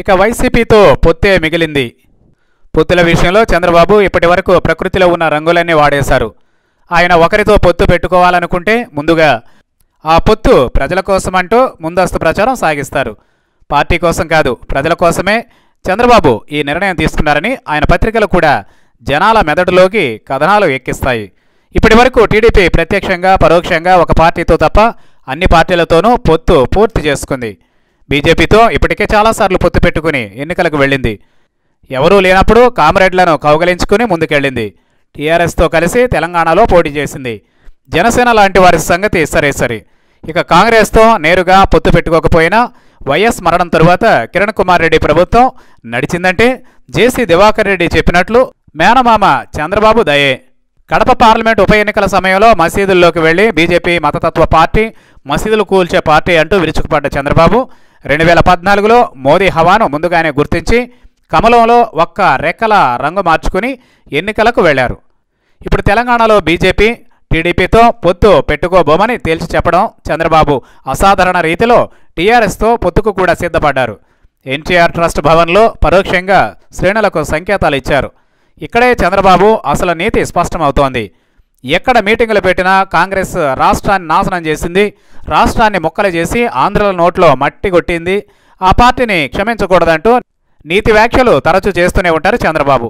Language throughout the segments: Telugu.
ఇక వైసీపీతో పొత్తే మిగిలింది. పొత్తుల విషయంలో చంద్రబాబు ఇప్పటి వరకు ప్రకృతిలో ఉన్న రంగులన్నీ వాడేశారు. ఆయన ఒకరితో పొత్తు పెట్టుకోవాలనుకుంటే ముందుగా ఆ పొత్తు ప్రజల కోసమంటూ ముందస్తు ప్రచారం సాగిస్తారు. పార్టీ కోసం కాదు, ప్రజల కోసమే చంద్రబాబు ఈ నిర్ణయం తీసుకున్నారని ఆయన పత్రికలు కూడా జనాల మెదడులోకి కథనాలు ఎక్కిస్తాయి. ఇప్పటి వరకు టీడీపీ ప్రత్యక్షంగా పరోక్షంగా ఒక పార్టీతో తప్ప అన్ని పార్టీలతోనూ పొత్తు పూర్తి చేసుకుంది. బీజేపీతో ఇప్పటికే చాలాసార్లు పొత్తు పెట్టుకుని ఎన్నికలకు వెళ్ళింది. ఎవరూ లేనప్పుడు కామ్రేడ్లను కౌగలించుకుని ముందుకెళ్ళింది. టీఆర్ఎస్తో కలిసి తెలంగాణలో పోటీ చేసింది. జనసేన లాంటి వారి సంగతి సరేసరి. ఇక కాంగ్రెస్తో నేరుగా పొత్తు పెట్టుకోకపోయినా వైఎస్ మరణం తరువాత కిరణ్ కుమార్ రెడ్డి ప్రభుత్వం నడిచిందంటే జేసీ దివాకర్ రెడ్డి చెప్పినట్లు మేనమామ చంద్రబాబు దయే. కడప పార్లమెంట్ ఉప ఎన్నికల సమయంలో మసీదుల్లోకి వెళ్లి బీజేపీ మతతత్వ పార్టీ, మసీదులు కూల్చే పార్టీ అంటూ విరుచుకుపడ్డ చంద్రబాబు 2014లో మోదీ హవాను ముందుగానే గుర్తించి కమలంలో ఒక్క రెక్కల రంగు మార్చుకుని ఎన్నికలకు వెళ్లారు. ఇప్పుడు తెలంగాణలో బీజేపీ టీడీపీతో పొత్తు పెట్టుకోబోమని తేల్చి చెప్పడం చంద్రబాబు అసాధారణ రీతిలో టీఆర్ఎస్తో పొత్తుకు కూడా సిద్ధపడ్డారు. ఎన్టీఆర్ ట్రస్ట్ భవన్లో పరోక్షంగా శ్రేణులకు సంకేతాలు ఇచ్చారు. ఇక్కడే చంద్రబాబు అసలు నీతి స్పష్టమవుతోంది. ఎక్కడ మీటింగులు పెట్టినా కాంగ్రెస్ రాష్ట్రాన్ని నాశనం చేసింది, రాష్ట్రాన్ని ముక్కలు చేసి ఆంధ్రల నోట్లో మట్టి కొట్టింది, ఆ పార్టీని క్షమించకూడదంటూ నీతి వ్యాఖ్యలు తరచూ చేస్తూనే ఉంటారు చంద్రబాబు.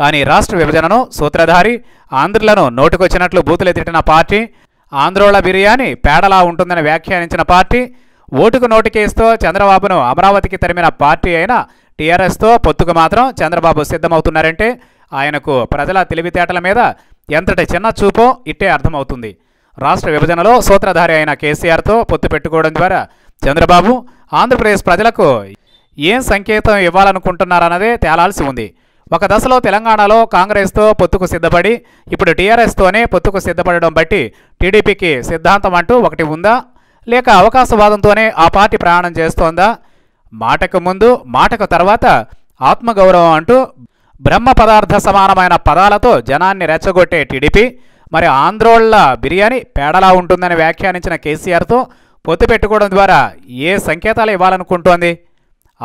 కానీ రాష్ట్ర విభజనను సూత్రధారి, ఆంధ్రులను నోటుకొచ్చినట్లు బూతులు తిట్టిన పార్టీ, ఆంధ్రోళ బిర్యానీ పేడలా ఉంటుందని వ్యాఖ్యానించిన పార్టీ, ఓటుకు నోటుకేస్తూ చంద్రబాబును అమరావతికి తరిమిన పార్టీ అయిన టీఆర్ఎస్తో పొత్తుకు మాత్రం చంద్రబాబు సిద్ధమవుతున్నారంటే ఆయనకు ప్రజల తెలివితేటల మీద ఎంతటి చిన్న చూపో ఇట్టే అర్థమవుతుంది. రాష్ట్ర విభజనలో సూత్రధారి అయిన కేసీఆర్తో పొత్తు పెట్టుకోవడం ద్వారా చంద్రబాబు ఆంధ్రప్రదేశ్ ప్రజలకు ఏం సంకేతం ఇవ్వాలనుకుంటున్నారన్నదే తేలాల్సి ఉంది. ఒక దశలో తెలంగాణలో కాంగ్రెస్తో పొత్తుకు సిద్ధపడి ఇప్పుడు టీఆర్ఎస్తోనే పొత్తుకు సిద్ధపడడం బట్టి టీడీపీకి సిద్ధాంతం అంటూ ఒకటి ఉందా, లేక అవకాశవాదంతోనే ఆ పార్టీ ప్రయాణం చేస్తోందా? మాటకు ముందు మాటకు తర్వాత ఆత్మగౌరవం అంటూ బ్రహ్మ పదార్థ సమానమైన పదాలతో జనాన్ని రెచ్చగొట్టే టీడీపీ, మరి ఆంధ్రోళ్ళ బిర్యానీ పేడలా ఉంటుందని వ్యాఖ్యానించిన కేసీఆర్తో పొత్తు పెట్టుకోవడం ద్వారా ఏ సంకేతాలు ఇవ్వాలనుకుంటోంది?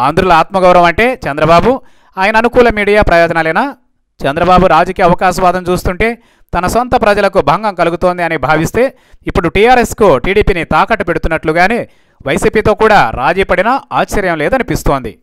ఆంధ్రుల ఆత్మగౌరవం అంటే చంద్రబాబు, ఆయన అనుకూల మీడియా ప్రయోజనాలేనా? చంద్రబాబు రాజకీయ అవకాశవాదం చూస్తుంటే తన సొంత ప్రజలకు భంగం కలుగుతోంది అని భావిస్తే ఇప్పుడు టీఆర్ఎస్కు టీడీపీని తాకట్టు పెడుతున్నట్లుగానే వైసీపీతో కూడా రాజీ పడినా ఆశ్చర్యం లేదనిపిస్తోంది.